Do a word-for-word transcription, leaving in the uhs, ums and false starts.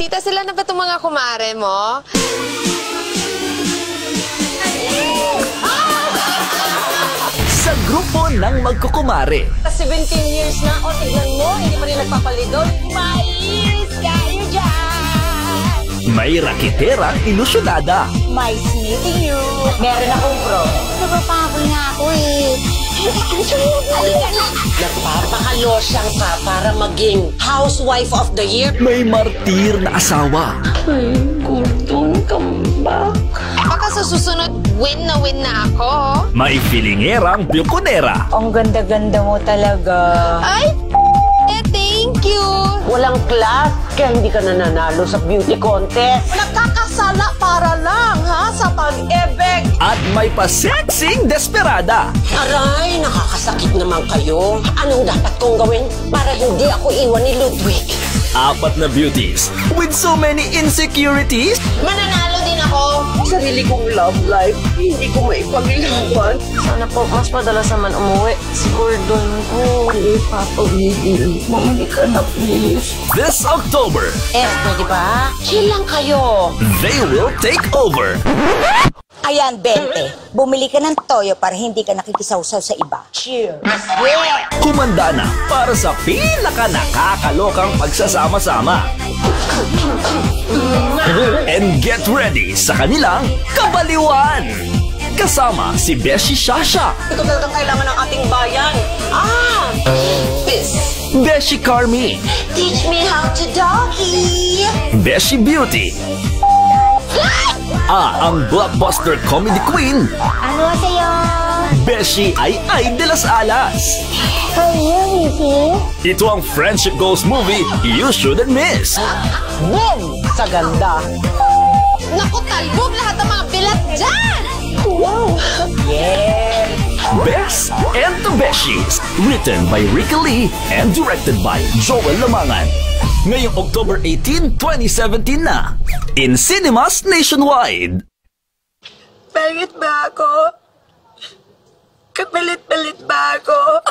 Tita, sila na ba itong mga kumare mo? Sa grupo ng magkukumare. seventeen years na, o tignan mo, hindi pa rin nagpapalidol. My ears kayo dyan! May rakiterang ilusyonada. May sneaking you. Meron akong bro. Nagpapabol nga ako eh. Nagpapakalo siyang pa para maging housewife of the year. May martir na asawa. Ay, Gordon, come back. Baka sa susunod, win na win na ako. May pilingerang biokonera. Ang ganda-ganda mo talaga. Ay, eh, thank you. Walang class, kaya hindi ka nananalo sa beauty contest. Nagkakasala para lang, ha, sa pag-ebeg. At may pa-sexing desperada. Aray, nakakasakit naman kayo. Anong dapat kong gawin para hindi ako iwan ni Ludwig? Apat na beauties with so many insecurities. Mananalo din ako. Sarili kong love life, hindi ko maipaglaban. Sana po, mas madalas naman umuwi. Si Gordon ko. Hindi, Papa, hindi. Mamali ka na, please. This October. Eh, pwede ba? Chill lang kayo. They will take over. Ayan, bente. Bumili ka ng toyo para hindi ka nakikisawsaw sa iba. Cheers! Yeah. Kumanda na para sa pinaka nakakalokang pagsasama-sama. And get ready sa kanilang kabaliwan! Kasama si Beshi Shasha. Ito talagang kailangan ng ating bayan. Ah! Peace! Beshi Carmi. Teach me how to doggy! Beshi Beauty. Ah, ang blockbuster comedy queen. Ano sa'yo? Beshi Ay Ay de las Alas. How are you, Ricky? Ito ang friendship goals movie you shouldn't miss. Boom! Sa ganda. Naku, talbog lahat ng mga bilat dyan! Wow! Yeah! Bes and the Beshies. Written by Ricky Lee and directed by Joel Lamangan. Ngayong October eighteenth, twenty seventeen na. In cinemas nationwide. Pangit ba ako? Kapalit-palit ba ako?